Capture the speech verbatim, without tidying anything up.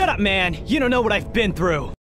Shut up, man! You don't know what I've been through!